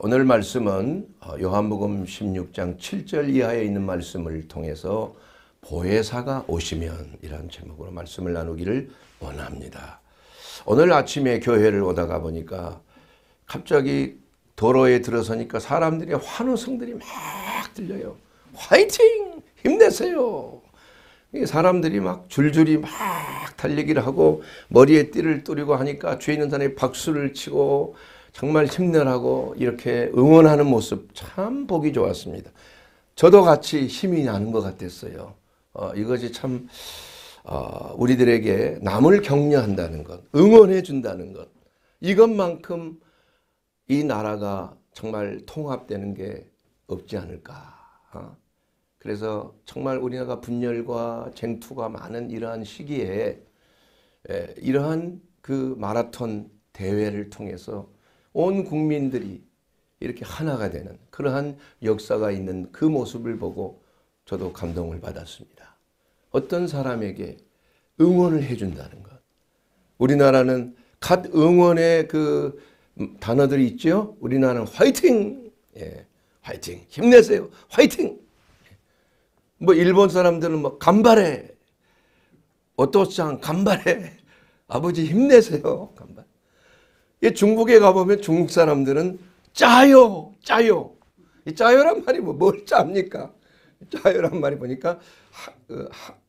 오늘 말씀은 요한복음 16장 7절 이하에 있는 말씀을 통해서 보혜사가 오시면 이란 제목으로 말씀을 나누기를 원합니다. 오늘 아침에 교회를 오다가 보니까 갑자기 도로에 들어서니까 사람들의 환호성들이 막 들려요. 화이팅! 힘내세요! 사람들이 막 줄줄이 막 달리기를 하고 머리에 띠를 뚫리고 하니까 주위에 있는 사람이 박수를 치고 정말 힘내라고 이렇게 응원하는 모습 참 보기 좋았습니다. 저도 같이 힘이 나는 것 같았어요. 이것이 참 우리들에게 남을 격려한다는 것, 응원해 준다는 것, 이것만큼 이 나라가 정말 통합되는 게 없지 않을까. 그래서 정말 우리나라가 분열과 쟁투가 많은 이러한 시기에 이러한 그 마라톤 대회를 통해서 온 국민들이 이렇게 하나가 되는 그러한 역사가 있는 그 모습을 보고 저도 감동을 받았습니다. 어떤 사람에게 응원을 해준다는 것. 우리나라는 갓 응원의 그 단어들이 있죠. 우리나라는 화이팅! 화이팅! 힘내세요! 화이팅! 뭐 일본 사람들은 뭐 간바레! 오토짱 간바레! 아버지 힘내세요! 간바레! 중국에 가보면 중국 사람들은 짜요, 짜요. 이 짜요란 말이 뭘 짭니까? 짜요란 말이 보니까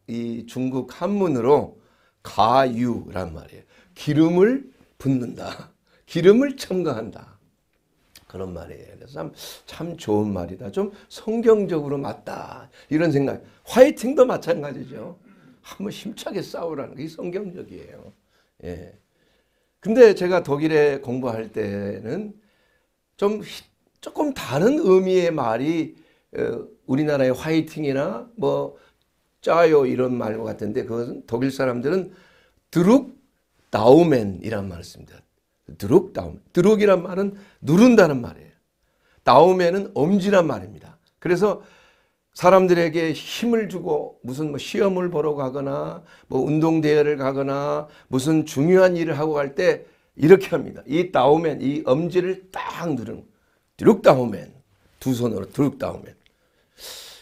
이 중국 한문으로 가유란 말이에요. 기름을 붓는다. 기름을 첨가한다. 그런 말이에요. 그래서 참 좋은 말이다. 좀 성경적으로 맞다. 이런 생각. 화이팅도 마찬가지죠. 한번 힘차게 싸우라는 게 성경적이에요. 예. 근데 제가 독일에 공부할 때는 조금 다른 의미의 말이 우리나라의 화이팅이나 뭐 짜요 이런 말과 같은데, 그것은 독일 사람들은 드룩 다우멘이란 말을 씁니다. 드룩 다우멘. 드룩이란 말은 누른다는 말이에요. 다우멘은 엄지란 말입니다. 그래서 사람들에게 힘을 주고 무슨 뭐 시험을 보러 가거나 뭐 운동대회를 가거나 무슨 중요한 일을 하고 갈 때 이렇게 합니다. 이 다우멘, 이 엄지를 딱 누르는 드룩 다우멘. 두 손으로 드룩 다우멘.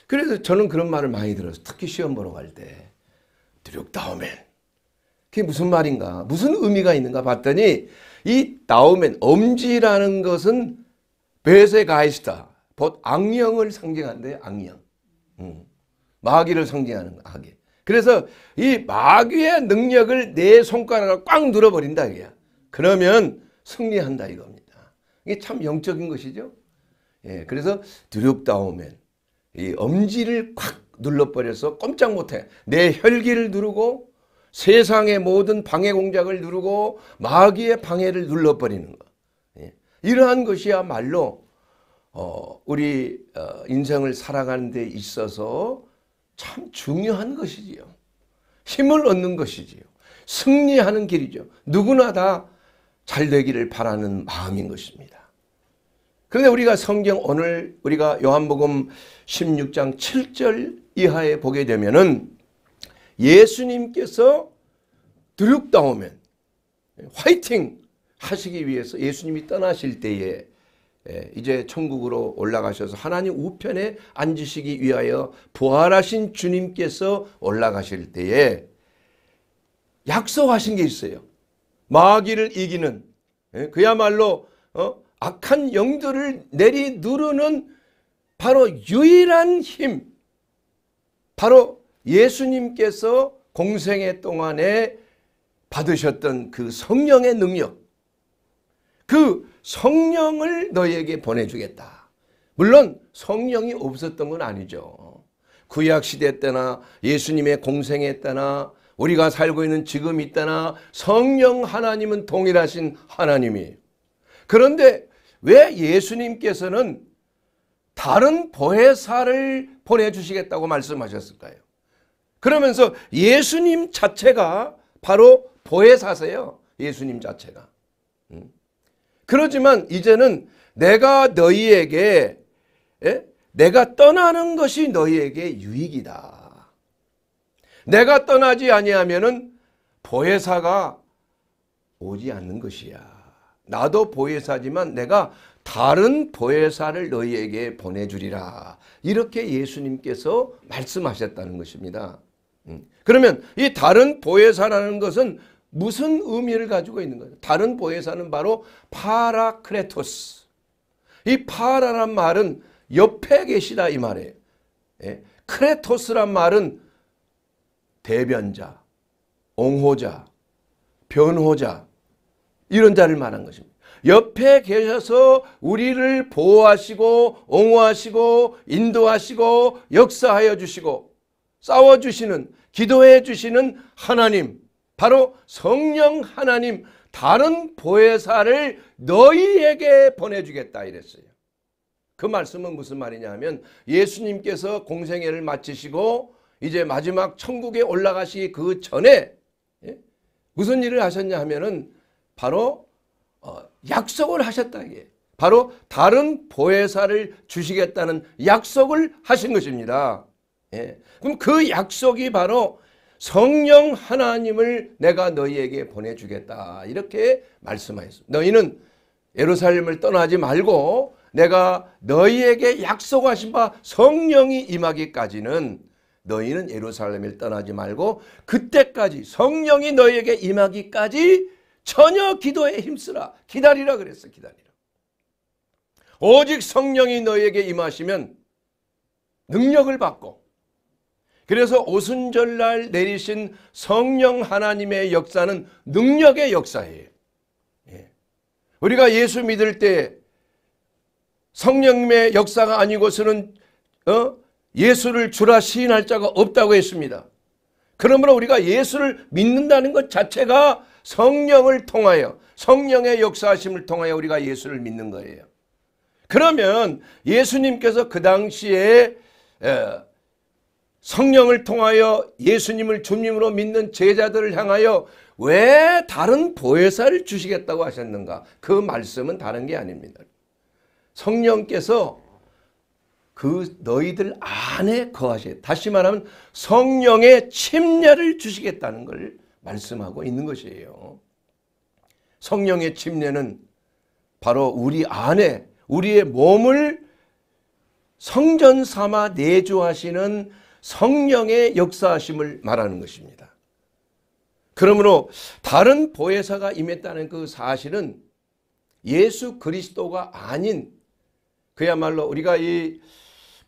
그래서 저는 그런 말을 많이 들었어요. 특히 시험 보러 갈 때 드룩 다우멘. 그게 무슨 말인가? 무슨 의미가 있는가 봤더니 이 다우멘, 엄지라는 것은 베세가이스다. 곧 악령을 상징한대요. 악령. 마귀를 상징하는 악이. 그래서 이 마귀의 능력을 내 손가락으로 꽉 눌어버린다 이거야. 그러면 승리한다 이겁니다. 이게 참 영적인 것이죠. 예, 그래서 드룩 다우멘, 이 엄지를 꽉 눌러버려서 꼼짝 못해. 내 혈기를 누르고 세상의 모든 방해 공작을 누르고 마귀의 방해를 눌러버리는 거. 예, 이러한 것이야말로 우리 인생을 살아가는 데 있어서 참 중요한 것이지요. 힘을 얻는 것이지요. 승리하는 길이죠. 누구나 다 잘 되기를 바라는 마음인 것입니다. 그런데 우리가 성경 오늘 우리가 요한복음 16장 7절 이하에 보게 되면은 예수님께서 드룩 다우멘, 화이팅 하시기 위해서 예수님이 떠나실 때에 이제 천국으로 올라가셔서 하나님 우편에 앉으시기 위하여 부활하신 주님께서 올라가실 때에 약속하신 게 있어요. 마귀를 이기는, 그야말로 악한 영들을 내리누르는 바로 유일한 힘, 바로 예수님께서 공생애 동안에 받으셨던 그 성령의 능력, 그 성령을 너희에게 보내주겠다. 물론 성령이 없었던 건 아니죠. 구약시대 때나 예수님의 공생애 때나 우리가 살고 있는 지금 이 때나 성령 하나님은 동일하신 하나님이에요. 그런데 왜 예수님께서는 다른 보혜사를 보내주시겠다고 말씀하셨을까요? 그러면서 예수님 자체가 바로 보혜사세요. 예수님 자체가. 그러지만 이제는 내가 너희에게, 내가 떠나는 것이 너희에게 유익이다. 내가 떠나지 아니하면은 보혜사가 오지 않는 것이야. 나도 보혜사지만 내가 다른 보혜사를 너희에게 보내주리라. 이렇게 예수님께서 말씀하셨다는 것입니다. 그러면 이 다른 보혜사라는 것은 무슨 의미를 가지고 있는 거예요? 다른 보혜사는 바로 파라크레토스. 이 파라란 말은 옆에 계시다 이 말이에요. 예? 크레토스란 말은 대변자, 옹호자, 변호자 이런 자를 말한 것입니다. 옆에 계셔서 우리를 보호하시고 옹호하시고 인도하시고 역사하여 주시고 싸워주시는, 기도해 주시는 하나님, 바로 성령 하나님, 다른 보혜사를 너희에게 보내주겠다 이랬어요. 그 말씀은 무슨 말이냐 하면 예수님께서 공생애를 마치시고 이제 마지막 천국에 올라가시기 그 전에 무슨 일을 하셨냐 하면은 바로 약속을 하셨다. 이게 바로 다른 보혜사를 주시겠다는 약속을 하신 것입니다. 그럼 그 약속이 바로 성령 하나님을 내가 너희에게 보내주겠다 이렇게 말씀하였습니다. 너희는 예루살렘을 떠나지 말고 내가 너희에게 약속하신 바 성령이 임하기까지는, 너희는 예루살렘을 떠나지 말고 그때까지 성령이 너희에게 임하기까지 전혀 기도에 힘쓰라, 기다리라 그랬어. 기다리라. 오직 성령이 너희에게 임하시면 능력을 받고, 그래서 오순절날 내리신 성령 하나님의 역사는 능력의 역사예요. 우리가 예수 믿을 때 성령님의 역사가 아니고서는 예수를 주라 시인할 자가 없다고 했습니다. 그러므로 우리가 예수를 믿는다는 것 자체가 성령을 통하여, 성령의 역사하심을 통하여 우리가 예수를 믿는 거예요. 그러면 예수님께서 그 당시에 성령을 통하여 예수님을 주님으로 믿는 제자들을 향하여 왜 다른 보혜사를 주시겠다고 하셨는가? 그 말씀은 다른 게 아닙니다. 성령께서 그 너희들 안에 거하시겠다. 다시 말하면 성령의 침례를 주시겠다는 걸 말씀하고 있는 것이에요. 성령의 침례는 바로 우리 안에, 우리의 몸을 성전 삼아 내주하시는 성령의 역사하심을 말하는 것입니다. 그러므로 다른 보혜사가 임했다는 그 사실은 예수 그리스도가 아닌, 그야말로 우리가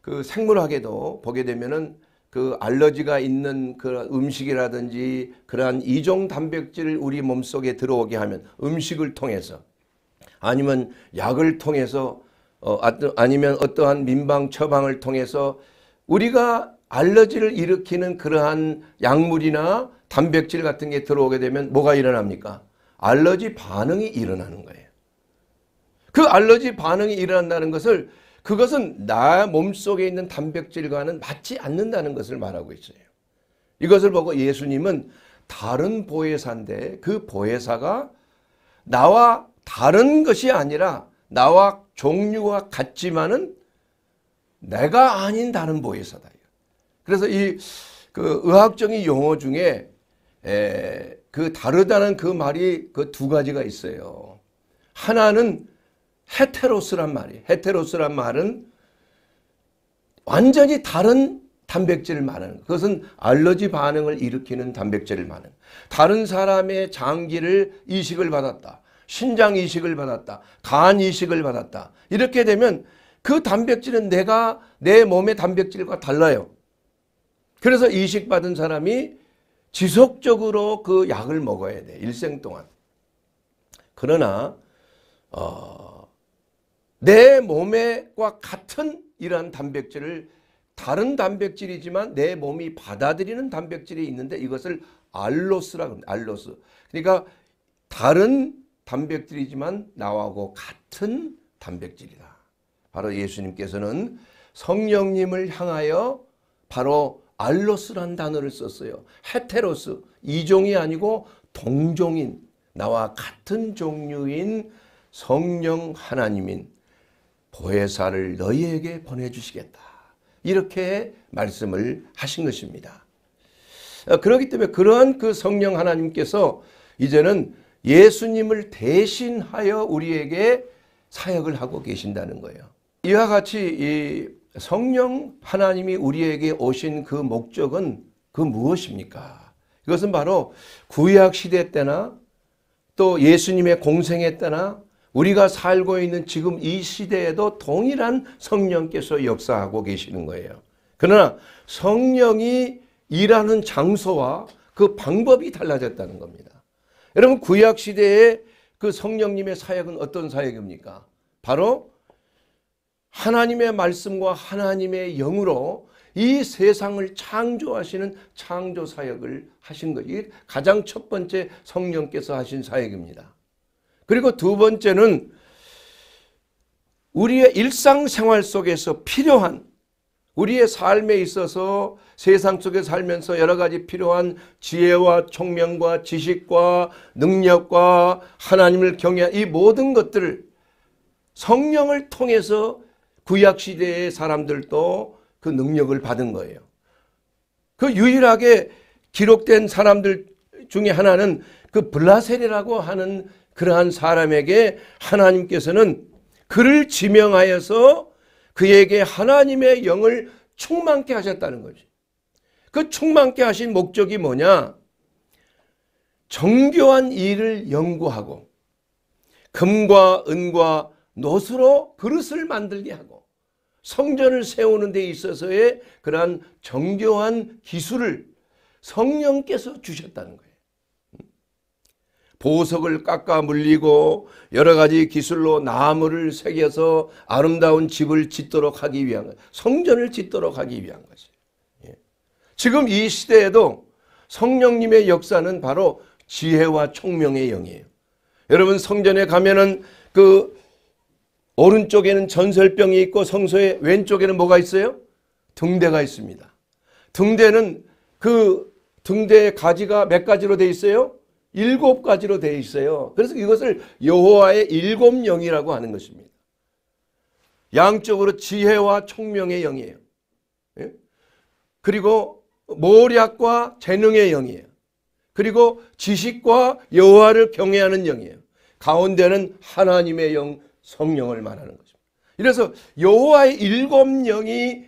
그 생물학에도 보게 되면은 그 알러지가 있는 그 음식이라든지 그러한 이종 단백질을 우리 몸속에 들어오게 하면 음식을 통해서 아니면 약을 통해서 아니면 어떠한 민방 처방을 통해서 우리가 알러지를 일으키는 그러한 약물이나 단백질 같은 게 들어오게 되면 뭐가 일어납니까? 알러지 반응이 일어나는 거예요. 그 알러지 반응이 일어난다는 것을, 그것은 나 몸속에 있는 단백질과는 맞지 않는다는 것을 말하고 있어요. 이것을 보고 예수님은 다른 보혜사인데 그 보혜사가 나와 다른 것이 아니라 나와 종류가 같지만은 내가 아닌 다른 보혜사다. 그래서 이 그 의학적인 용어 중에 그 다르다는 그 말이 그 두 가지가 있어요. 하나는 헤테로스란 말이에요. 헤테로스란 말은 완전히 다른 단백질을 말하는 거예요. 그것은 알러지 반응을 일으키는 단백질을 말하는 거예요. 다른 사람의 장기를 이식을 받았다, 신장 이식을 받았다, 간 이식을 받았다. 이렇게 되면 그 단백질은 내가, 내 몸의 단백질과 달라요. 그래서 이식받은 사람이 지속적으로 그 약을 먹어야 돼, 일생 동안. 그러나 내 몸과 같은 이러한 단백질을, 다른 단백질이지만 내 몸이 받아들이는 단백질이 있는데 이것을 알로스라고 합니다. 알로스. 그러니까 다른 단백질이지만 나하고 같은 단백질이다. 바로 예수님께서는 성령님을 향하여 바로 알로스란 단어를 썼어요. 헤테로스, 이종이 아니고 동종인, 나와 같은 종류인 성령 하나님인 보혜사를 너희에게 보내주시겠다 이렇게 말씀을 하신 것입니다. 그렇기 때문에 그러한 그 성령 하나님께서 이제는 예수님을 대신하여 우리에게 사역을 하고 계신다는 거예요. 이와 같이 이 성령 하나님이 우리에게 오신 그 목적은 그 무엇입니까? 이것은 바로 구약 시대 때나 또 예수님의 공생애 때나 우리가 살고 있는 지금 이 시대에도 동일한 성령께서 역사하고 계시는 거예요. 그러나 성령이 일하는 장소와 그 방법이 달라졌다는 겁니다. 여러분, 구약 시대에 그 성령님의 사역은 어떤 사역입니까? 바로 하나님의 말씀과 하나님의 영으로 이 세상을 창조하시는 창조 사역을 하신 것이 가장 첫 번째 성령께서 하신 사역입니다. 그리고 두 번째는 우리의 일상생활 속에서 필요한, 우리의 삶에 있어서 세상 속에 살면서 여러 가지 필요한 지혜와 총명과 지식과 능력과 하나님을 경외한 이 모든 것들을 성령을 통해서 구약시대의 사람들도 그 능력을 받은 거예요. 그 유일하게 기록된 사람들 중에 하나는 그 블라셀이라고 하는 그러한 사람에게 하나님께서는 그를 지명하여서 그에게 하나님의 영을 충만케 하셨다는 거지. 그 충만케 하신 목적이 뭐냐? 정교한 일을 연구하고 금과 은과 놋으로 그릇을 만들게 하고 성전을 세우는 데 있어서의 그러한 정교한 기술을 성령께서 주셨다는 거예요. 보석을 깎아 물리고 여러 가지 기술로 나무를 새겨서 아름다운 집을 짓도록 하기 위한 거예요. 성전을 짓도록 하기 위한 거죠. 예. 지금 이 시대에도 성령님의 역사는 바로 지혜와 총명의 영이에요. 여러분, 성전에 가면은 그 오른쪽에는 전설병이 있고 성소의 왼쪽에는 뭐가 있어요? 등대가 있습니다. 등대는 그 등대의 가지가 몇 가지로 되어 있어요? 7가지로 되어 있어요. 그래서 이것을 여호와의 7 영이라고 하는 것입니다. 양쪽으로 지혜와 총명의 영이에요. 예? 그리고 모략과 재능의 영이에요. 그리고 지식과 여호와를 경외하는 영이에요. 가운데는 하나님의 영, 성령을 말하는 것입니다. 이래서 여호와의 7 영이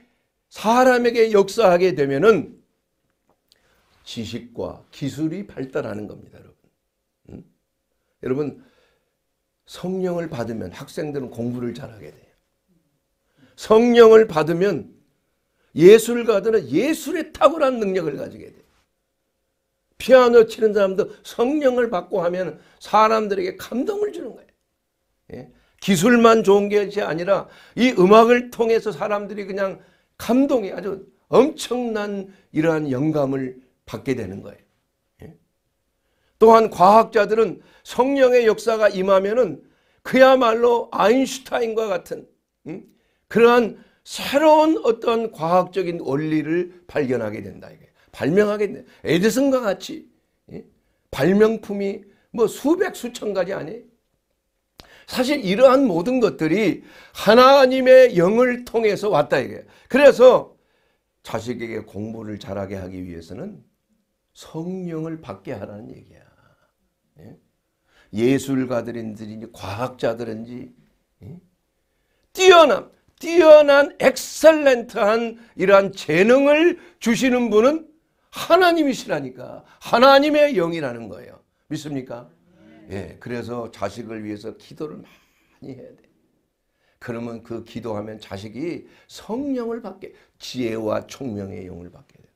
사람에게 역사하게 되면은 지식과 기술이 발달하는 겁니다, 여러분. 여러분, 성령을 받으면 학생들은 공부를 잘하게 돼요. 성령을 받으면 예술가들은 예술에 탁월한 능력을 가지게 돼요. 피아노 치는 사람도 성령을 받고 하면 사람들에게 감동을 주는 거예요. 예? 기술만 좋은 것이 아니라 이 음악을 통해서 사람들이 그냥 감동이 아주 엄청난 이러한 영감을 받게 되는 거예요. 예? 또한 과학자들은 성령의 역사가 임하면은 그야말로 아인슈타인과 같은 그러한 새로운 어떤 과학적인 원리를 발견하게 된다. 이게 발명하게 된다. 에디슨과 같이 예? 발명품이 뭐 수백 수천 가지 아니에요. 사실 이러한 모든 것들이 하나님의 영을 통해서 왔다 이게. 그래서 자식에게 공부를 잘하게 하기 위해서는 성령을 받게 하라는 얘기야. 예? 예술가들인지 과학자들인지 예? 뛰어난 엑셀런트한 이러한 재능을 주시는 분은 하나님이시라니까. 하나님의 영이라는 거예요. 믿습니까? 예, 그래서 자식을 위해서 기도를 많이 해야 돼. 그러면 그 기도하면 자식이 성령을 받게, 지혜와 총명의 영을 받게 돼요.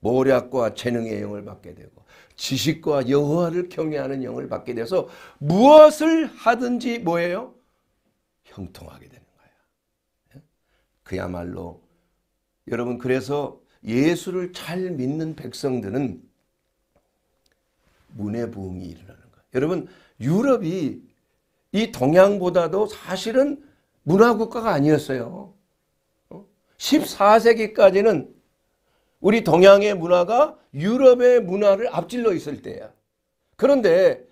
모략과 재능의 영을 받게 되고 지식과 여호와를 경외하는 영을 받게 돼서 무엇을 하든지 뭐예요? 형통하게 되는 거예요. 그야말로 여러분, 그래서 예수를 잘 믿는 백성들은 문의 부흥이 일어나는 거예요. 여러분, 유럽이 이 동양보다도 사실은 문화국가가 아니었어요. 14세기까지는 우리 동양의 문화가 유럽의 문화를 앞질러 있을 때야. 그런데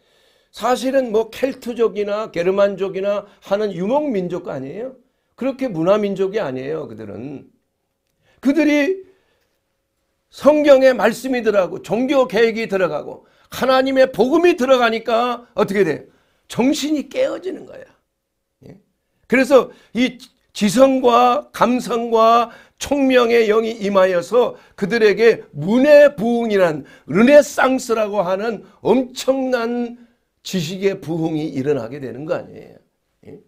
사실은 뭐 켈트족이나 게르만족이나 하는 유목민족 아니에요. 그렇게 문화민족이 아니에요, 그들은. 그들이 성경의 말씀이 들어가고 종교개혁이 들어가고 하나님의 복음이 들어가니까 어떻게 돼요? 정신이 깨어지는 거야. 예? 그래서 이 지성과 감성과 총명의 영이 임하여서 그들에게 문의 부흥이란 르네상스라고 하는 엄청난 지식의 부흥이 일어나게 되는 거 아니에요. 예?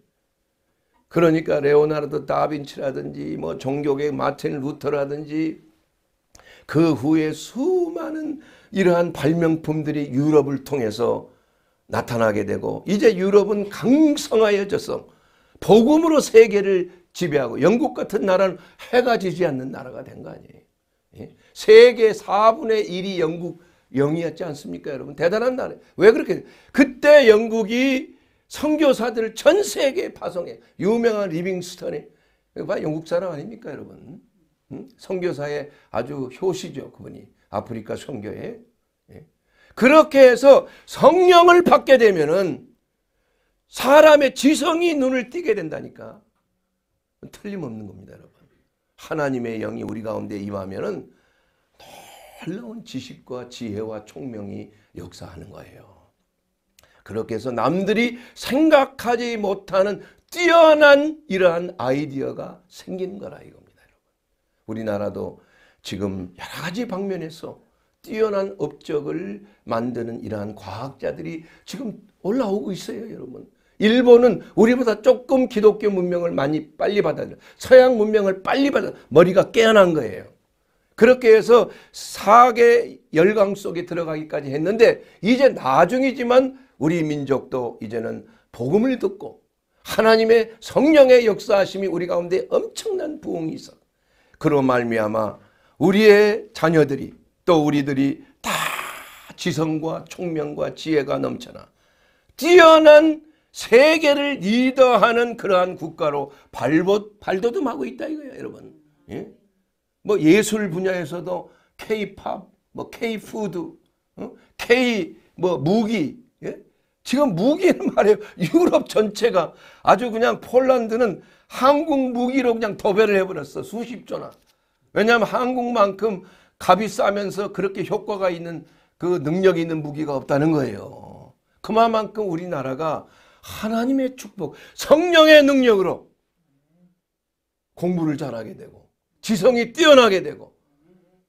그러니까 레오나르도 다빈치라든지 뭐 종교계 마틴 루터라든지 그 후에 수많은 이러한 발명품들이 유럽을 통해서 나타나게 되고 이제 유럽은 강성하여져서 복음으로 세계를 지배하고 영국 같은 나라는 해가 지지 않는 나라가 된 거 아니에요. 예? 세계 4분의 1이 영국 영이었지 않습니까 여러분? 대단한 나라예요. 왜 그렇게 그때 영국이 선교사들을 전 세계에 파송해 유명한 리빙스턴이 영국 사람 아닙니까 여러분? 선교사의 아주 효시죠 그분이 아프리카 선교에. 예. 그렇게 해서 성령을 받게 되면은 사람의 지성이 눈을 띄게 된다니까. 틀림없는 겁니다 여러분. 하나님의 영이 우리 가운데 임하면은 놀라운 지식과 지혜와 총명이 역사하는 거예요. 그렇게 해서 남들이 생각하지 못하는 뛰어난 이러한 아이디어가 생기는 거라 이겁니다 여러분. 우리나라도 지금 여러 가지 방면에서 뛰어난 업적을 만드는 이러한 과학자들이 지금 올라오고 있어요 여러분. 일본은 우리보다 조금 기독교 문명을 많이 빨리 받아들여 서양 문명을 빨리 받아들여 머리가 깨어난 거예요. 그렇게 해서 4개 열강 속에 들어가기까지 했는데 이제 나중이지만 우리 민족도 이제는 복음을 듣고 하나님의 성령의 역사하심이 우리 가운데 엄청난 부흥이 있어. 그로 말미암아 우리의 자녀들이 또 우리들이 다 지성과 총명과 지혜가 넘쳐나 뛰어난 세계를 리더하는 그러한 국가로 발돋움하고 있다 이거예요 여러분. 예? 뭐 예술 분야에서도 K-팝, 뭐 K-푸드, K 뭐 무기. 예? 지금 무기는 말이에요. 유럽 전체가 아주 그냥 폴란드는 한국 무기로 그냥 도배를 해버렸어. 수십 조나. 왜냐하면 한국만큼 값이 싸면서 그렇게 효과가 있는 그 능력이 있는 무기가 없다는 거예요. 그만큼 우리나라가 하나님의 축복, 성령의 능력으로 공부를 잘하게 되고 지성이 뛰어나게 되고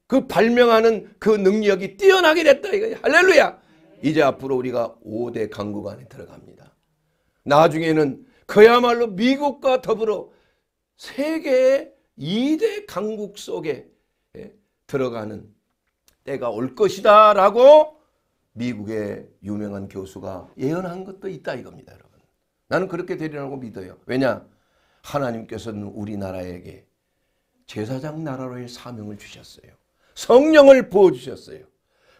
그 발명하는 그 능력이 뛰어나게 됐다 이거예요. 할렐루야! 이제 앞으로 우리가 5대 강국 안에 들어갑니다. 나중에는 그야말로 미국과 더불어 세계의 2대 강국 속에 들어가는 때가 올 것이다 라고 미국의 유명한 교수가 예언한 것도 있다 이겁니다 여러분. 나는 그렇게 되리라고 믿어요. 왜냐? 하나님께서는 우리나라에게 제사장 나라로의 사명을 주셨어요. 성령을 부어주셨어요.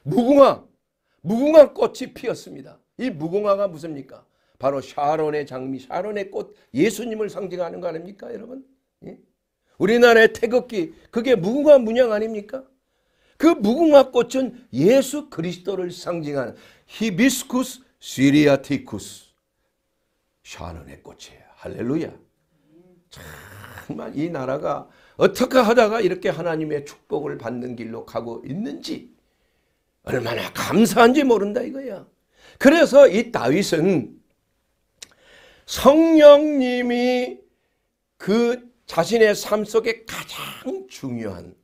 무궁화 꽃이 피었습니다. 이 무궁화가 무섭니까? 바로 샤론의 장미, 샤론의 꽃, 예수님을 상징하는 거 아닙니까 여러분? 예? 우리나라의 태극기, 그게 무궁화 문양 아닙니까? 그 무궁화 꽃은 예수 그리스도를 상징하는 히비스쿠스 시리아티쿠스 샤론의 꽃이에요. 할렐루야. 정말 이 나라가 어떻게 하다가 이렇게 하나님의 축복을 받는 길로 가고 있는지 얼마나 감사한지 모른다 이거야. 그래서 이 다윗은 성령님이 그 자신의 삶 속에 가장 중요한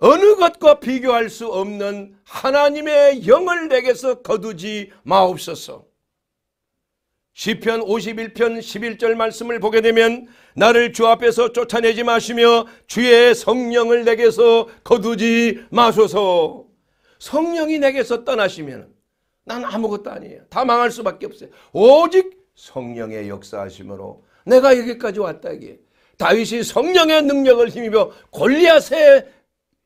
어느 것과 비교할 수 없는 하나님의 영을 내게서 거두지 마옵소서. 시편 51편 11절 말씀을 보게 되면 나를 주 앞에서 쫓아내지 마시며 주의 성령을 내게서 거두지 마소서. 성령이 내게서 떠나시면 난 아무것도 아니에요. 다 망할 수밖에 없어요. 오직 성령의 역사하심으로 내가 여기까지 왔다. 이게 다윗이 성령의 능력을 힘입어 골리앗의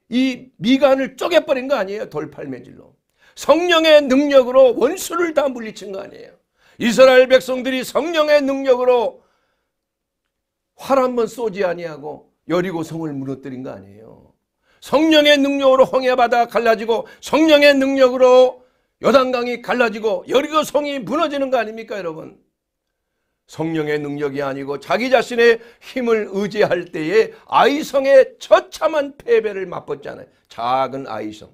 이 미간을 쪼개버린 거 아니에요. 돌팔매질로. 성령의 능력으로 원수를 다 물리친 거 아니에요. 이스라엘 백성들이 성령의 능력으로 활 한번 쏘지 아니하고 여리고성을 무너뜨린 거 아니에요. 성령의 능력으로 홍해바다 갈라지고 성령의 능력으로 요단강이 갈라지고 여리고성이 무너지는 거 아닙니까 여러분? 성령의 능력이 아니고 자기 자신의 힘을 의지할 때에 아이성의 처참한 패배를 맛봤잖아요. 작은 아이성.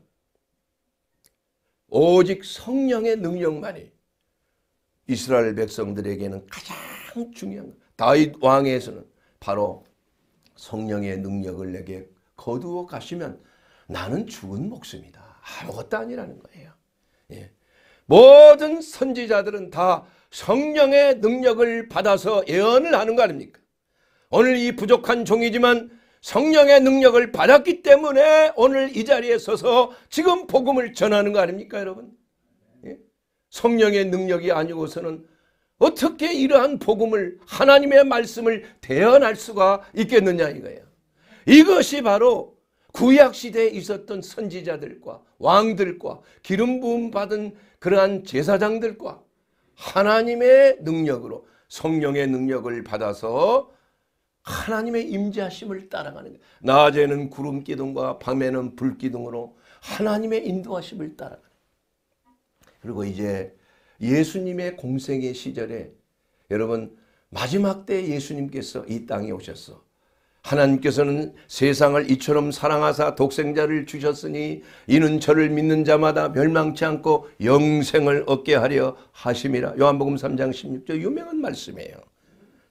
오직 성령의 능력만이 이스라엘 백성들에게는 가장 중요한 것. 다윗 왕에서는 바로 성령의 능력을 내게 거두어 가시면 나는 죽은 목숨이다. 아무것도 아니라는 거예요. 예. 모든 선지자들은 다 성령의 능력을 받아서 예언을 하는 거 아닙니까? 오늘 이 부족한 종이지만 성령의 능력을 받았기 때문에 오늘 이 자리에 서서 지금 복음을 전하는 거 아닙니까, 여러분? 예? 성령의 능력이 아니고서는 어떻게 이러한 복음을, 하나님의 말씀을 대언할 수가 있겠느냐 이거예요. 이것이 바로 구약시대에 있었던 선지자들과 왕들과 기름 부음 받은 그러한 제사장들과 하나님의 능력으로 성령의 능력을 받아서 하나님의 임재하심을 따라가는 거예요. 낮에는 구름 기둥과 밤에는 불 기둥으로 하나님의 인도하심을 따라가는 거예요. 그리고 이제 예수님의 공생의 시절에 여러분 마지막 때 예수님께서 이 땅에 오셨어. 하나님께서는 세상을 이처럼 사랑하사 독생자를 주셨으니 이는 저를 믿는 자마다 멸망치 않고 영생을 얻게 하려 하심이라. 요한복음 3장 16절 유명한 말씀이에요.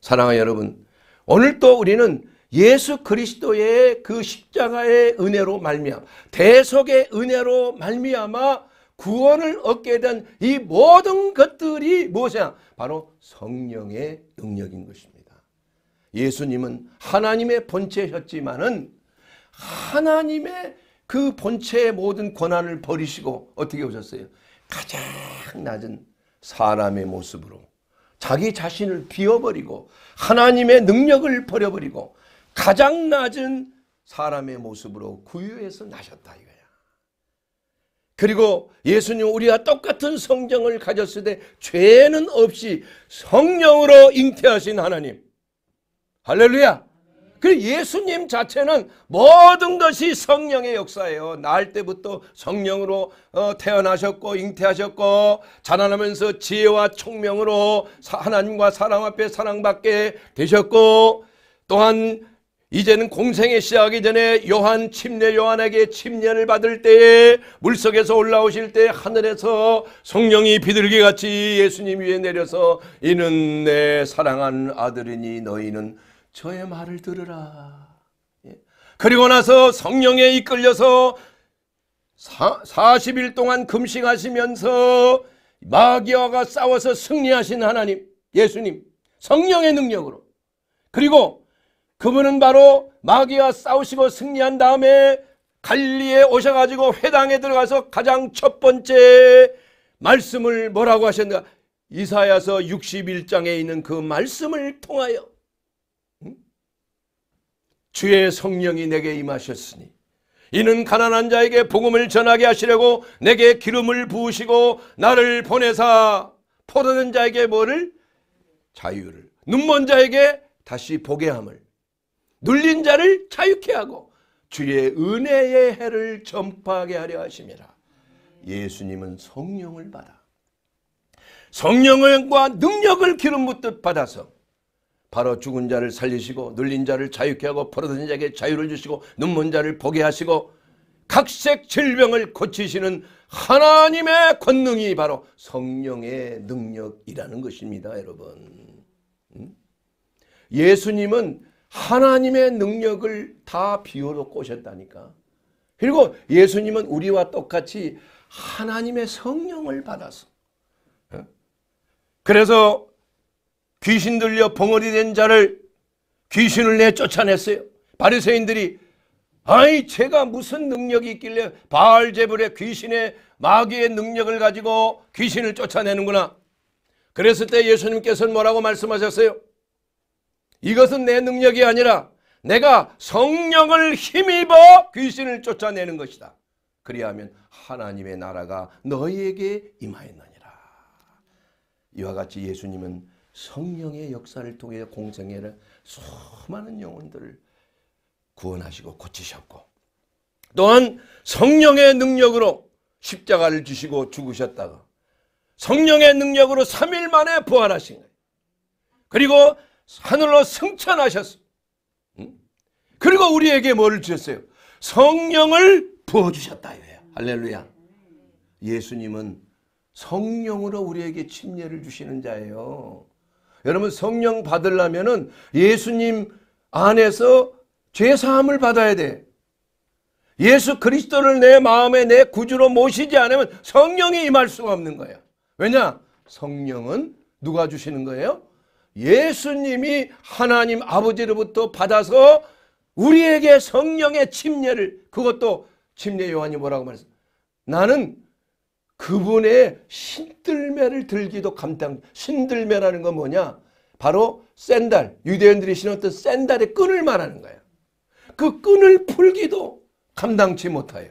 사랑하는 여러분, 오늘 또 우리는 예수 그리스도의 그 십자가의 은혜로 말미암아, 대속의 은혜로 말미암아 구원을 얻게 된 이 모든 것들이 무엇이냐? 바로 성령의 능력인 것입니다. 예수님은 하나님의 본체셨지만은 하나님의 그 본체의 모든 권한을 버리시고 어떻게 오셨어요? 가장 낮은 사람의 모습으로 자기 자신을 비워버리고 하나님의 능력을 버려버리고 가장 낮은 사람의 모습으로 구유에서 나셨다 이거야. 그리고 예수님 우리와 똑같은 성정을 가졌을 때 죄는 없이 성령으로 잉태하신 하나님. 할렐루야. 그리고 예수님 자체는 모든 것이 성령의 역사예요. 낳을 때부터 성령으로 태어나셨고 잉태하셨고 자라나면서 지혜와 총명으로 하나님과 사람 앞에 사랑받게 되셨고, 또한 이제는 공생의 시작하기 전에 요한 침례, 요한에게 침례를 받을 때에 물속에서 올라오실 때 하늘에서 성령이 비둘기같이 예수님 위에 내려서 이는 내 사랑하는 아들이니 너희는 저의 말을 들으라. 그리고 나서 성령에 이끌려서 40일 동안 금식하시면서 마귀와 싸워서 승리하신 하나님 예수님, 성령의 능력으로. 그리고 그분은 바로 마귀와 싸우시고 승리한 다음에 갈리에 오셔가지고 회당에 들어가서 가장 첫 번째 말씀을 뭐라고 하셨는가? 이사야서 61장에 있는 그 말씀을 통하여 주의 성령이 내게 임하셨으니 이는 가난한 자에게 복음을 전하게 하시려고 내게 기름을 부으시고 나를 보내사 포도된 자에게 뭐를? 자유를, 눈먼 자에게 다시 보게 함을, 눌린 자를 자유케 하고 주의 은혜의 해를 전파하게 하려 하심이라. 예수님은 성령을 받아 성령과 능력을 기름 붓듯 받아서 바로 죽은 자를 살리시고 눌린 자를 자유케 하고 포로된 자에게 자유를 주시고 눈먼 자를 보게 하시고 각색 질병을 고치시는 하나님의 권능이 바로 성령의 능력이라는 것입니다. 여러분, 예수님은 하나님의 능력을 다 비워놓고 오셨다니까. 그리고 예수님은 우리와 똑같이 하나님의 성령을 받아서, 그래서 귀신 들려 봉어리 된 자를 귀신을 내쫓아냈어요. 바리새인들이 아이 제가 무슨 능력이 있길래 바알제불의 귀신의 마귀의 능력을 가지고 귀신을 쫓아내는구나. 그랬을 때 예수님께서는 뭐라고 말씀하셨어요? 이것은 내 능력이 아니라 내가 성령을 힘입어 귀신을 쫓아내는 것이다. 그리하면 하나님의 나라가 너희에게 임하였느니라. 이와 같이 예수님은 성령의 역사를 통해 공생애를 수많은 영혼들을 구원하시고 고치셨고, 또한 성령의 능력으로 십자가를 지시고 죽으셨다가 성령의 능력으로 3일 만에 부활하신 거예요. 그리고 하늘로 승천하셨어. 그리고 우리에게 뭐를 주셨어요? 성령을 부어주셨다. 할렐루야. 예수님은 성령으로 우리에게 침례를 주시는 자예요. 여러분, 성령 받으려면 예수님 안에서 죄사함을 받아야 돼. 예수 그리스도를 내 마음에 내 구주로 모시지 않으면 성령이 임할 수가 없는 거예요. 왜냐? 성령은 누가 주시는 거예요? 예수님이 하나님 아버지로부터 받아서 우리에게 성령의 침례를, 그것도 침례 요한이 뭐라고 말했어요? 나는 그분의 신들매를 들기도 감당. 신들매라는 건 뭐냐? 바로 샌달, 유대인들이 신었던 샌달의 끈을 말하는 거예요. 그 끈을 풀기도 감당치 못하여.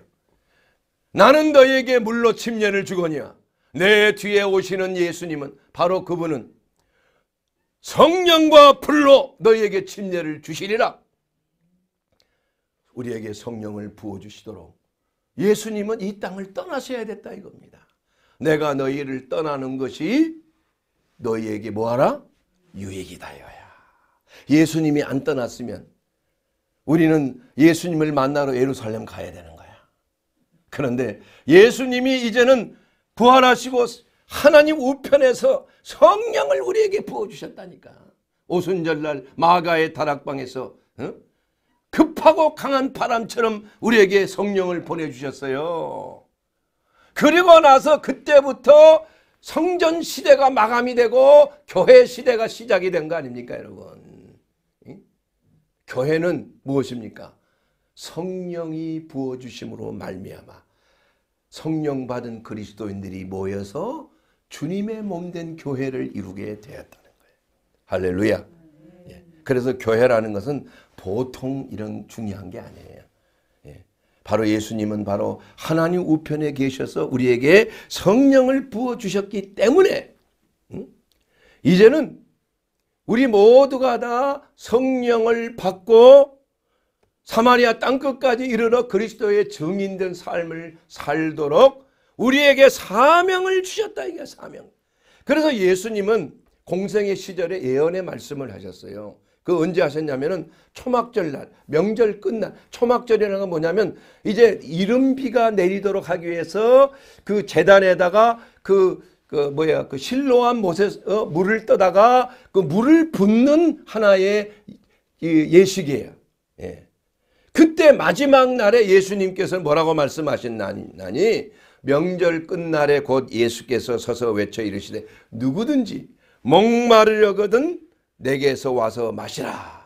나는 너에게 물로 침례를 주거니와 내 뒤에 오시는 예수님은, 바로 그분은 성령과 불로 너희에게 침례를 주시리라. 우리에게 성령을 부어주시도록 예수님은 이 땅을 떠나셔야 됐다 이겁니다. 내가 너희를 떠나는 것이 너희에게 뭐하라? 유익이다 여야. 예수님이 안 떠났으면 우리는 예수님을 만나러 예루살렘 가야 되는 거야. 그런데 예수님이 이제는 부활하시고 하나님 우편에서 성령을 우리에게 부어주셨다니까. 오순절날 마가의 다락방에서 급하고 강한 바람처럼 우리에게 성령을 보내주셨어요. 그리고 나서 그때부터 성전 시대가 마감이 되고 교회 시대가 시작이 된 거 아닙니까 여러분? 교회는 무엇입니까? 성령이 부어주심으로 말미암아 성령 받은 그리스도인들이 모여서 주님의 몸된 교회를 이루게 되었다는 거예요. 할렐루야. 예. 그래서 교회라는 것은 보통 이런 중요한 게 아니에요. 예. 바로 예수님은 바로 하나님 우편에 계셔서 우리에게 성령을 부어주셨기 때문에 이제는 우리 모두가 다 성령을 받고 사마리아 땅끝까지 이르러 그리스도의 증인된 삶을 살도록 우리에게 사명을 주셨다 이게 사명. 그래서 예수님은 공생의 시절에 예언의 말씀을 하셨어요. 그 언제 하셨냐면은 초막절 날, 명절 끝날. 초막절이라는 건 뭐냐면 이제 이른비가 내리도록 하기 위해서 그 제단에다가 그 실로암 못에 물을 떠다가 그 물을 붓는 하나의 예식이에요. 예. 그때 마지막 날에 예수님께서 뭐라고 말씀하셨나니 명절 끝날에 곧 예수께서 서서 외쳐 이르시되 누구든지 목마르려거든 내게서 와서 마시라.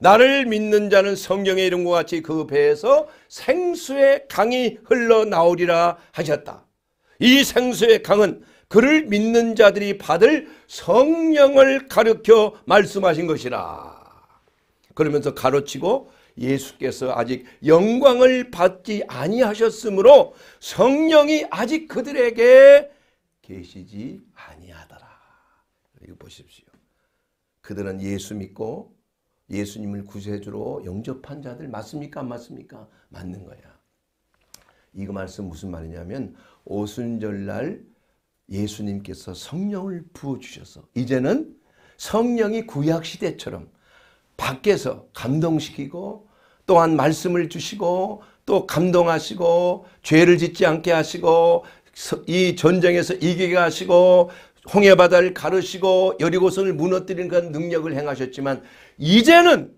나를 믿는 자는 성경에 이른 것 같이 그 배에서 생수의 강이 흘러나오리라 하셨다. 이 생수의 강은 그를 믿는 자들이 받을 성령을 가르쳐 말씀하신 것이라. 그러면서 가로치고 예수께서 아직 영광을 받지 아니하셨으므로 성령이 아직 그들에게 계시지 아니하더라. 이거 보십시오. 그들은 예수 믿고 예수님을 구세주로 영접한 자들 맞습니까? 안 맞습니까? 맞는 거야. 이거 말씀 무슨 말이냐면 오순절날 예수님께서 성령을 부어주셔서 이제는 성령이 구약시대처럼 밖에서 감동시키고 또한 말씀을 주시고 또 감동하시고 죄를 짓지 않게 하시고 이 전쟁에서 이기게 하시고 홍해바다를 가르시고 여리고성을 무너뜨리는 그런 능력을 행하셨지만 이제는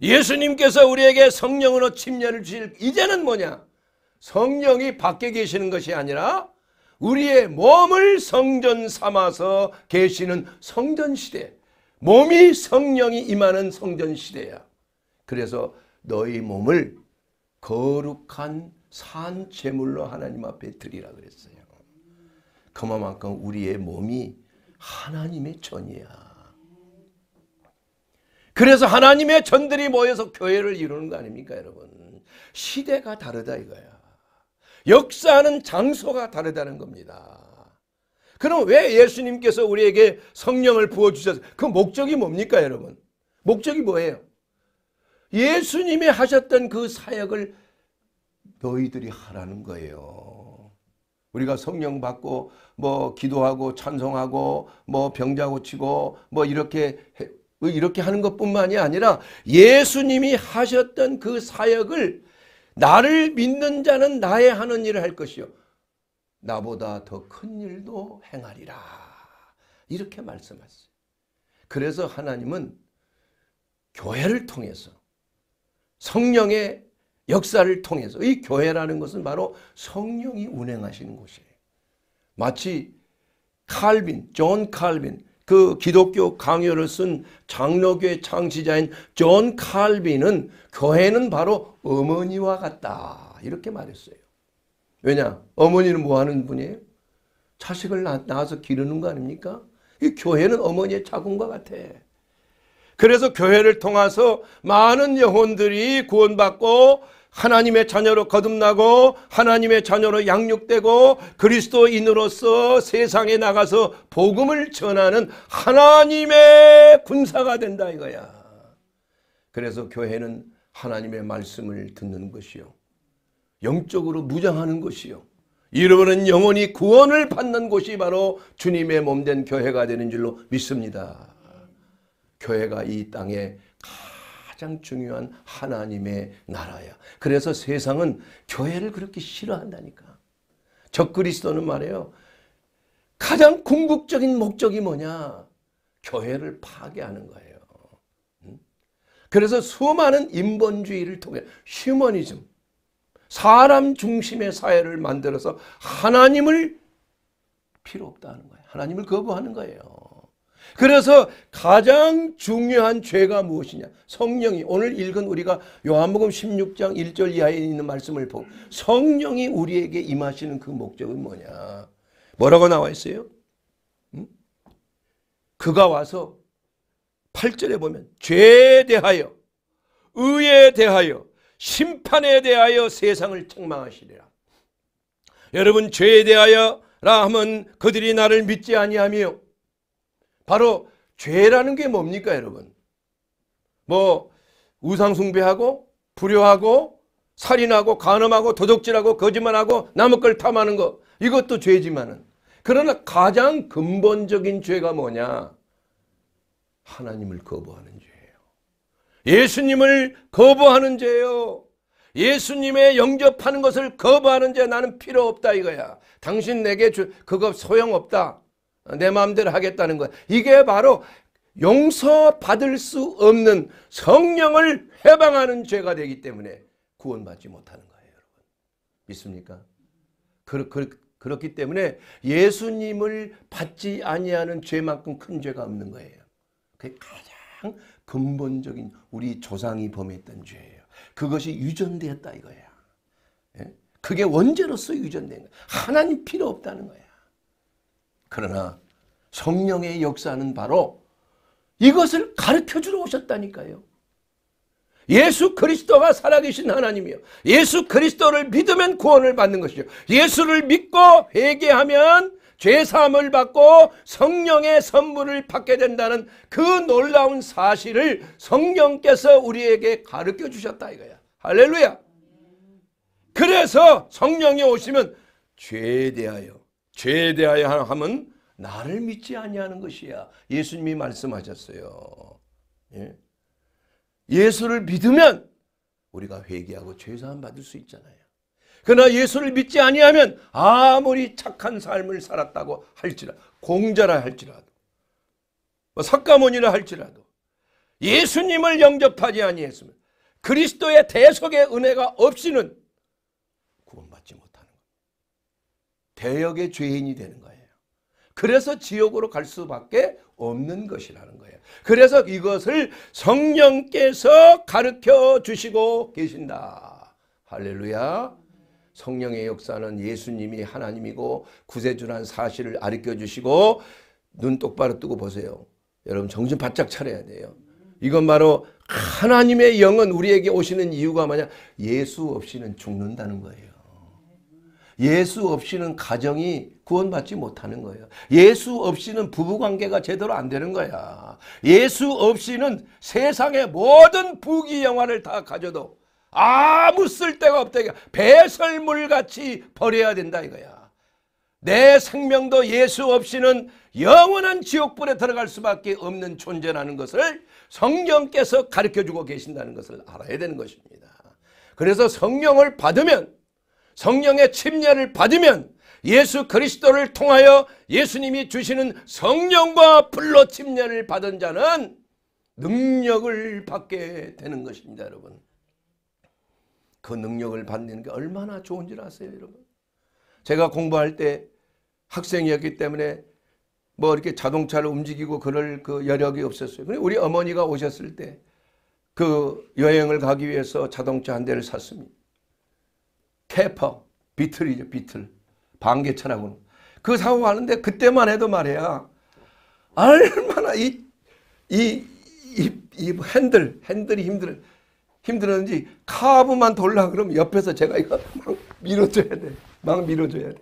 예수님께서 우리에게 성령으로 침례를 주실 이제는 뭐냐? 성령이 밖에 계시는 것이 아니라 우리의 몸을 성전 삼아서 계시는 성전시대. 몸이 성령이 임하는 성전시대야. 그래서 너희 몸을 거룩한 산 제물로 하나님 앞에 드리라 그랬어요. 그만큼 우리의 몸이 하나님의 전이야. 그래서 하나님의 전들이 모여서 교회를 이루는 거 아닙니까 여러분? 시대가 다르다 이거야. 역사하는 장소가 다르다는 겁니다. 그럼 왜 예수님께서 우리에게 성령을 부어주셨어요? 그 목적이 뭡니까 여러분? 목적이 뭐예요? 예수님이 하셨던 그 사역을 너희들이 하라는 거예요. 우리가 성령 받고 뭐 기도하고 찬송하고 뭐 병자 고치고 뭐 이렇게 하는 것뿐만이 아니라 예수님이 하셨던 그 사역을 나를 믿는 자는 나의 하는 일을 할 것이요. 나보다 더 큰 일도 행하리라. 이렇게 말씀하세요. 그래서 하나님은 교회를 통해서, 성령의 역사를 통해서, 이 교회라는 것은 바로 성령이 운행하시는 곳이에요. 마치 칼빈, 존 칼빈, 그 기독교 강요를 쓴 장로교의 창시자인 존 칼빈은 교회는 바로 어머니와 같다 이렇게 말했어요. 왜냐? 어머니는 뭐 하는 분이에요? 자식을 낳아서 기르는 거 아닙니까? 이 교회는 어머니의 자궁과 같아. 그래서 교회를 통해서 많은 영혼들이 구원받고 하나님의 자녀로 거듭나고 하나님의 자녀로 양육되고 그리스도인으로서 세상에 나가서 복음을 전하는 하나님의 군사가 된다 이거야. 그래서 교회는 하나님의 말씀을 듣는 것이요, 영적으로 무장하는 것이요, 잃어버린 영혼이 구원을 받는 곳이 바로 주님의 몸된 교회가 되는 줄로 믿습니다. 교회가 이 땅에 가장 중요한 하나님의 나라야. 그래서 세상은 교회를 그렇게 싫어한다니까. 적그리스도는 말이에요, 가장 궁극적인 목적이 뭐냐? 교회를 파괴하는 거예요. 그래서 수많은 인본주의를 통해 휴머니즘, 사람 중심의 사회를 만들어서 하나님을 필요 없다 하는 거예요. 하나님을 거부하는 거예요. 그래서 가장 중요한 죄가 무엇이냐? 성령이, 오늘 읽은 우리가 요한복음 16장 1절 이하에 있는 말씀을 보고 성령이 우리에게 임하시는 그 목적은 뭐냐? 뭐라고 나와 있어요? 그가 와서 8절에 보면 죄에 대하여, 의에 대하여, 심판에 대하여 세상을 책망하시리라. 여러분, 죄에 대하여 라 하면 그들이 나를 믿지 아니하며, 바로 죄라는 게 뭡니까 여러분? 뭐 우상숭배하고 불효하고 살인하고 간음하고 도둑질하고 거짓말하고 남의 걸 탐하는 거, 이것도 죄지만은, 그러나 가장 근본적인 죄가 뭐냐? 하나님을 거부하는 죄예요. 예수님을 거부하는 죄예요. 예수님의 영접하는 것을 거부하는 죄. 나는 필요 없다 이거야. 당신 내게 그거 소용없다, 내 마음대로 하겠다는 것. 이게 바로 용서받을 수 없는 성령을 해방하는 죄가 되기 때문에 구원받지 못하는 거예요. 여러분, 믿습니까? 그렇기 때문에 예수님을 받지 아니하는 죄만큼 큰 죄가 없는 거예요. 그게 가장 근본적인 우리 조상이 범했던 죄예요. 그것이 유전되었다 이거야. 그게 원죄로서 유전된 거야. 하나님 필요 없다는 거야. 그러나 성령의 역사는 바로 이것을 가르쳐주러 오셨다니까요. 예수 그리스도가 살아계신 하나님이요, 예수 그리스도를 믿으면 구원을 받는 것이죠. 예수를 믿고 회개하면 죄사함을 받고 성령의 선물을 받게 된다는 그 놀라운 사실을 성령께서 우리에게 가르쳐주셨다 이거야. 할렐루야. 그래서 성령이 오시면 죄에 대하여 하면 나를 믿지 아니하는 것이야. 예수님이 말씀하셨어요. 예수를 믿으면 우리가 회개하고 죄사함 받을 수 있잖아요. 그러나 예수를 믿지 아니하면 아무리 착한 삶을 살았다고 할지라도, 공자라 할지라도, 석가모니라 할지라도 예수님을 영접하지 아니했으면 그리스도의 대속의 은혜가 없이는 구원받지 못합니다. 대역의 죄인이 되는 거예요. 그래서 지옥으로 갈 수밖에 없는 것이라는 거예요. 그래서 이것을 성령께서 가르쳐 주시고 계신다. 할렐루야. 성령의 역사는 예수님이 하나님이고 구세주란 사실을 가르쳐 주시고, 눈 똑바로 뜨고 보세요. 여러분, 정신 바짝 차려야 돼요. 이건 바로 하나님의 영은 우리에게 오시는 이유가 뭐냐? 예수 없이는 죽는다는 거예요. 예수 없이는 가정이 구원받지 못하는 거예요. 예수 없이는 부부관계가 제대로 안 되는 거야. 예수 없이는 세상의 모든 부귀영화를 다 가져도 아무 쓸데가 없다 이거야. 배설물같이 버려야 된다 이거야. 내 생명도 예수 없이는 영원한 지옥불에 들어갈 수밖에 없는 존재라는 것을 성령께서 가르쳐주고 계신다는 것을 알아야 되는 것입니다. 그래서 성령을 받으면, 성령의 침례를 받으면 예수 그리스도를 통하여 예수님이 주시는 성령과 불로 침례를 받은 자는 능력을 받게 되는 것입니다. 여러분, 그 능력을 받는 게 얼마나 좋은지 아세요? 여러분, 제가 공부할 때 학생이었기 때문에 뭐 이렇게 자동차를 움직이고 그럴 그 여력이 없었어요. 근데 우리 어머니가 오셨을 때 그 여행을 가기 위해서 자동차 한 대를 샀습니다. 캐퍼, 비틀이죠, 비틀. 반개차라고. 그 사고 가는데 그때만 해도 말이야. 얼마나 이 핸들이 힘들었는지 카브만 돌라 그러면 옆에서 제가 이거 막 밀어줘야 돼. 막 밀어줘야 돼.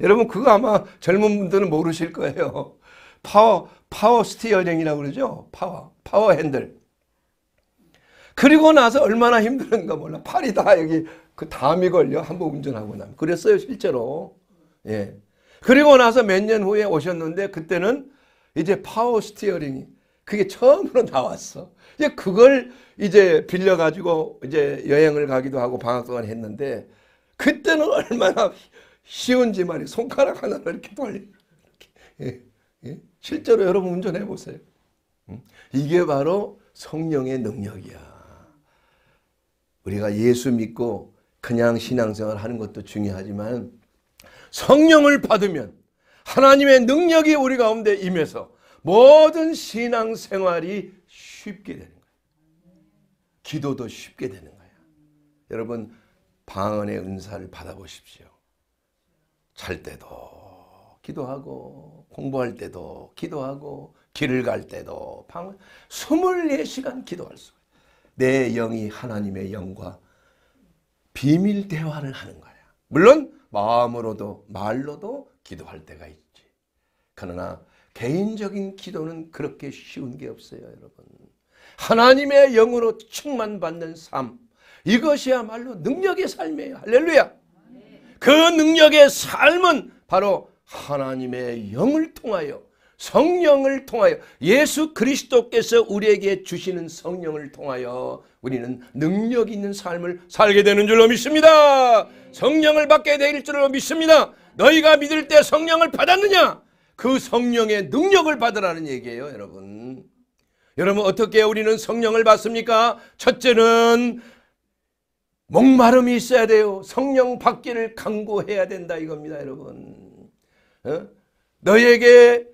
여러분, 그거 아마 젊은 분들은 모르실 거예요. 파워 스티어링이라고 그러죠. 파워 핸들. 그리고 나서 얼마나 힘들었는가 몰라. 팔이 다 여기 그 담이 걸려. 한번 운전하고 나면. 그랬어요, 실제로. 예. 그리고 나서 몇 년 후에 오셨는데 그때는 이제 파워 스티어링이 그게 처음으로 나왔어. 이제 그걸 이제 빌려 가지고 이제 여행을 가기도 하고 방학 동안 했는데 그때는 얼마나 쉬운지 말이에요. 손가락 하나를 이렇게 돌려. 예. 예. 실제로 여러분 운전해 보세요. 이게 바로 성령의 능력이야. 우리가 예수 믿고 그냥 신앙생활 하는 것도 중요하지만 성령을 받으면 하나님의 능력이 우리 가운데 임해서 모든 신앙생활이 쉽게 되는 거예요. 기도도 쉽게 되는 거예요. 여러분, 방언의 은사를 받아보십시오. 잘 때도 기도하고 공부할 때도 기도하고 길을 갈 때도 방언 24시간 기도할 수 있어요. 내 영이 하나님의 영과 비밀 대화를 하는 거야. 물론 마음으로도 말로도 기도할 때가 있지. 그러나 개인적인 기도는 그렇게 쉬운 게 없어요. 여러분, 하나님의 영으로 충만받는 삶, 이것이야말로 능력의 삶이에요. 할렐루야. 그 능력의 삶은 바로 하나님의 영을 통하여, 성령을 통하여, 예수 그리스도께서 우리에게 주시는 성령을 통하여 우리는 능력 있는 삶을 살게 되는 줄로 믿습니다. 성령을 받게 될 줄로 믿습니다. 너희가 믿을 때 성령을 받았느냐? 그 성령의 능력을 받으라는 얘기예요. 여러분, 어떻게 우리는 성령을 받습니까? 첫째는 목마름이 있어야 돼요. 성령 받기를 간구해야 된다 이겁니다. 여러분, 너희에게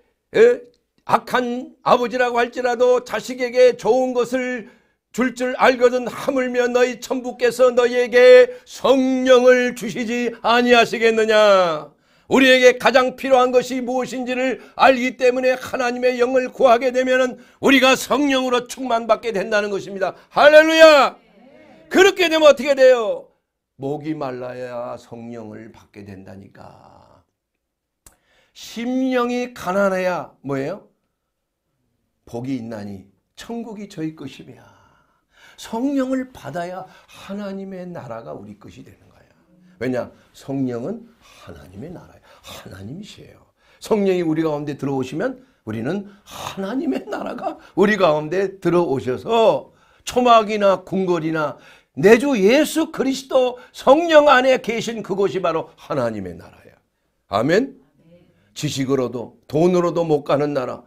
악한 아버지라고 할지라도 자식에게 좋은 것을 줄 알거든 하물며 너희 천부께서 너희에게 성령을 주시지 아니하시겠느냐. 우리에게 가장 필요한 것이 무엇인지를 알기 때문에 하나님의 영을 구하게 되면 우리가 성령으로 충만받게 된다는 것입니다. 할렐루야. 그렇게 되면 어떻게 돼요? 목이 말라야 성령을 받게 된다니까. 심령이 가난해야 뭐예요? 복이 있나니 천국이 저희 것이며. 성령을 받아야 하나님의 나라가 우리 것이 되는 거야. 왜냐? 성령은 하나님의 나라예요. 하나님이세요. 성령이 우리 가운데 들어오시면 우리는 하나님의 나라가 우리 가운데 들어오셔서 초막이나 궁궐이나 내 주 예수 그리스도 성령 안에 계신 그곳이 바로 하나님의 나라야. 아멘. 지식으로도 돈으로도 못 가는 나라,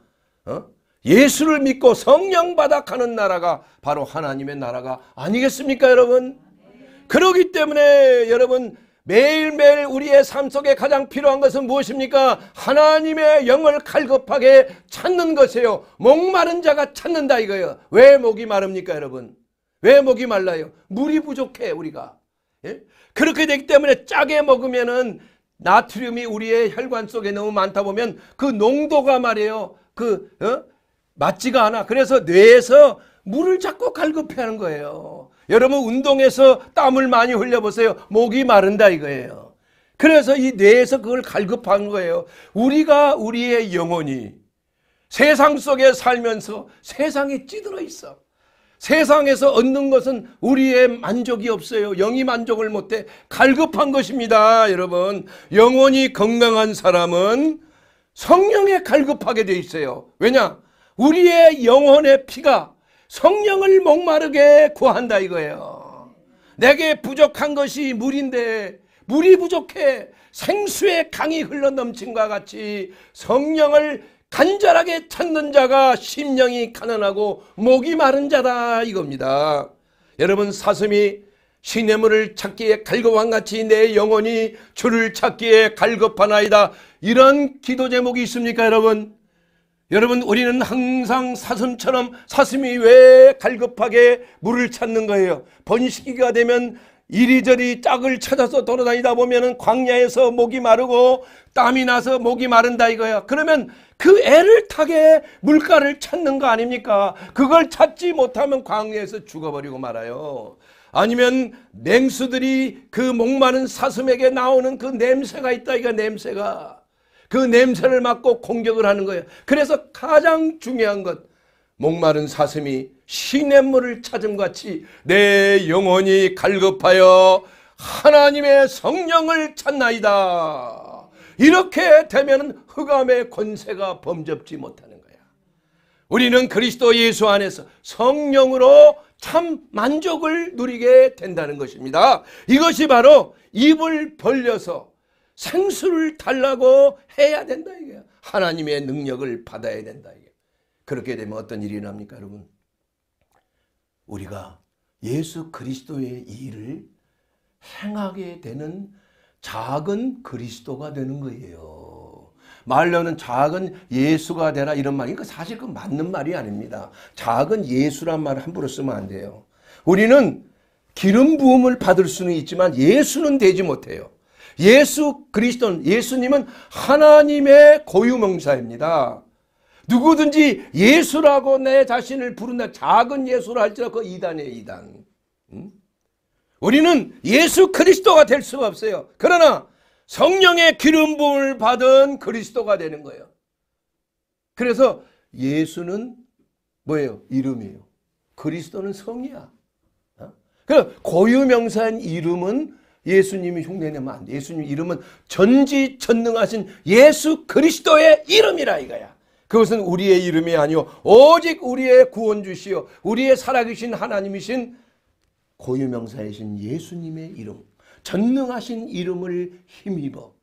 예수를 믿고 성령 받아 가는 나라가 바로 하나님의 나라가 아니겠습니까? 여러분, 그러기 때문에 여러분, 매일매일 우리의 삶 속에 가장 필요한 것은 무엇입니까? 하나님의 영을 갈급하게 찾는 것이에요. 목마른 자가 찾는다 이거예요. 왜 목이 마릅니까? 여러분, 왜 목이 말라요? 물이 부족해 우리가. 예? 그렇게 되기 때문에 짜게 먹으면은 나트륨이 우리의 혈관 속에 너무 많다 보면 그 농도가 말이에요. 맞지가 않아. 그래서 뇌에서 물을 자꾸 갈급해하는 거예요. 여러분, 운동해서 땀을 많이 흘려보세요. 목이 마른다 이거예요. 그래서 이 뇌에서 그걸 갈급한 거예요. 우리의 영혼이 세상 속에 살면서 세상에 찌들어 있어. 세상에서 얻는 것은 우리의 만족이 없어요. 영이 만족을 못해 갈급한 것입니다. 여러분, 영혼이 건강한 사람은 성령에 갈급하게 돼 있어요. 왜냐? 우리의 영혼의 피가 성령을 목마르게 구한다 이거예요. 내게 부족한 것이 물인데 물이 부족해 생수의 강이 흘러넘침과 같이 성령을 간절하게 찾는 자가 심령이 가난하고 목이 마른 자다 이겁니다. 여러분 사슴이 시냇물을 찾기에 갈급한 같이 내 영혼이 주를 찾기에 갈급하나이다. 이런 기도 제목이 있습니까 여러분? 여러분 우리는 항상 사슴처럼 사슴이 왜 갈급하게 물을 찾는 거예요? 번식기가 되면 이리저리 짝을 찾아서 돌아다니다 보면 광야에서 목이 마르고 땀이 나서 목이 마른다 이거야. 그러면 그 애를 타게 물가를 찾는 거 아닙니까? 그걸 찾지 못하면 광야에서 죽어버리고 말아요. 아니면 맹수들이 그 목마른 사슴에게 나오는 그 냄새가 있다 이거 냄새가. 그 냄새를 맡고 공격을 하는 거예요. 그래서 가장 중요한 것 목마른 사슴이 시냇물을 찾음같이 내 영혼이 갈급하여 하나님의 성령을 찾나이다. 이렇게 되면 흑암의 권세가 범접지 못하는 거야. 우리는 그리스도 예수 안에서 성령으로 참 만족을 누리게 된다는 것입니다. 이것이 바로 입을 벌려서 생수를 달라고 해야 된다 이거야. 하나님의 능력을 받아야 된다 이거야. 그렇게 되면 어떤 일이 일어납니까 여러분? 우리가 예수 그리스도의 일을 행하게 되는 작은 그리스도가 되는 거예요. 말로는 작은 예수가 되라 이런 말이 그러니까 사실 그건 맞는 말이 아닙니다. 작은 예수란 말을 함부로 쓰면 안 돼요. 우리는 기름 부음을 받을 수는 있지만 예수는 되지 못해요. 예수 그리스도는 예수님은 하나님의 고유명사입니다. 누구든지 예수라고 내 자신을 부른다. 작은 예수라 할지라도 그 이단이에요. 이단. 우리는 예수 그리스도가 될 수가 없어요. 그러나 성령의 기름 부음을 받은 그리스도가 되는 거예요. 그래서 예수는 뭐예요? 이름이에요. 그리스도는 성이야. 그래서 고유명사인 이름은 예수님이 흉내내면 안 돼. 예수님 이름은 전지전능하신 예수 그리스도의 이름이라 이거야. 그것은 우리의 이름이 아니오 오직 우리의 구원주시오 우리의 살아계신 하나님이신 고유명사이신 예수님의 이름 전능하신 이름을 힘입어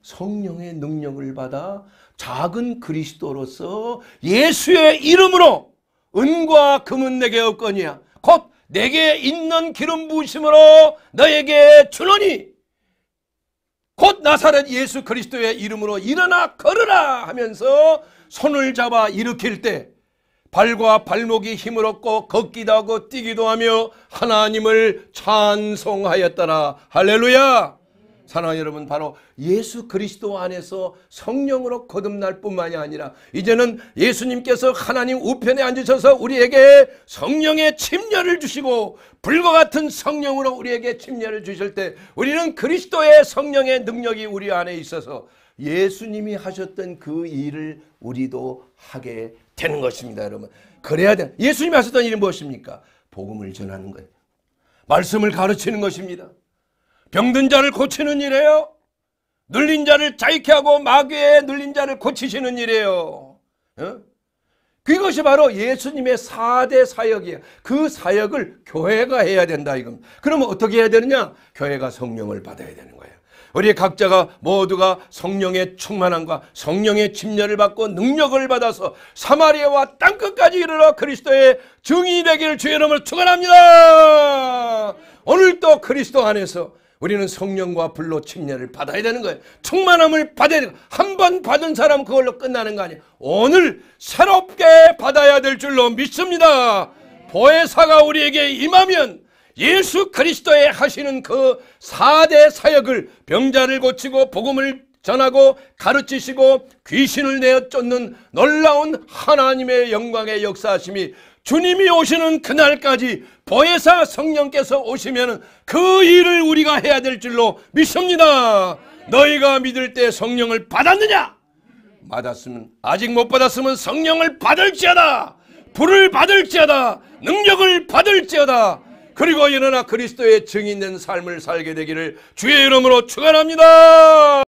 성령의 능력을 받아 작은 그리스도로서 예수의 이름으로 은과 금은 내게 없거니와 곧 내게 있는 기름 부으심으로 너에게 주노니 곧 나사렛 예수 그리스도의 이름으로 일어나 걸으라 하면서 손을 잡아 일으킬 때 발과 발목이 힘을 얻고 걷기도 하고 뛰기도 하며 하나님을 찬송하였더라. 할렐루야. 사랑하는 여러분 바로 예수 그리스도 안에서 성령으로 거듭날 뿐만이 아니라 이제는 예수님께서 하나님 우편에 앉으셔서 우리에게 성령의 침례를 주시고 불과 같은 성령으로 우리에게 침례를 주실 때 우리는 그리스도의 성령의 능력이 우리 안에 있어서 예수님이 하셨던 그 일을 우리도 하게 되는 것입니다. 여러분 그래야 돼. 예수님이 하셨던 일이 무엇입니까? 복음을 전하는 거예요. 말씀을 가르치는 것입니다. 병든 자를 고치는 일이에요. 눌린 자를 자유케 하고 마귀에 눌린 자를 고치시는 일이에요. 그것이 바로 예수님의 4대 사역이에요. 그 사역을 교회가 해야 된다 이겁니다. 그러면 어떻게 해야 되느냐? 교회가 성령을 받아야 되는 거예요. 우리 각자가 모두가 성령의 충만함과 성령의 침례를 받고 능력을 받아서 사마리아와 땅끝까지 이르러 그리스도의 증인이 되기를 주의 이름으로 축원합니다. 오늘도 그리스도 안에서 우리는 성령과 불로 침례를 받아야 되는 거예요. 충만함을 받아야 되는 거예요. 한 번 받은 사람 그걸로 끝나는 거 아니에요. 오늘 새롭게 받아야 될 줄로 믿습니다. 보혜사가 우리에게 임하면 예수 그리스도의 하시는 그 4대 사역을 병자를 고치고 복음을 전하고 가르치시고 귀신을 내어 쫓는 놀라운 하나님의 영광의 역사하심이 주님이 오시는 그날까지 보혜사 성령께서 오시면 그 일을 우리가 해야 될 줄로 믿습니다. 너희가 믿을 때 성령을 받았느냐? 받았으면 아직 못 받았으면 성령을 받을지어다. 불을 받을지어다. 능력을 받을지어다. 그리고 일어나 그리스도의 증인 된 삶을 살게 되기를 주의 이름으로 축원합니다.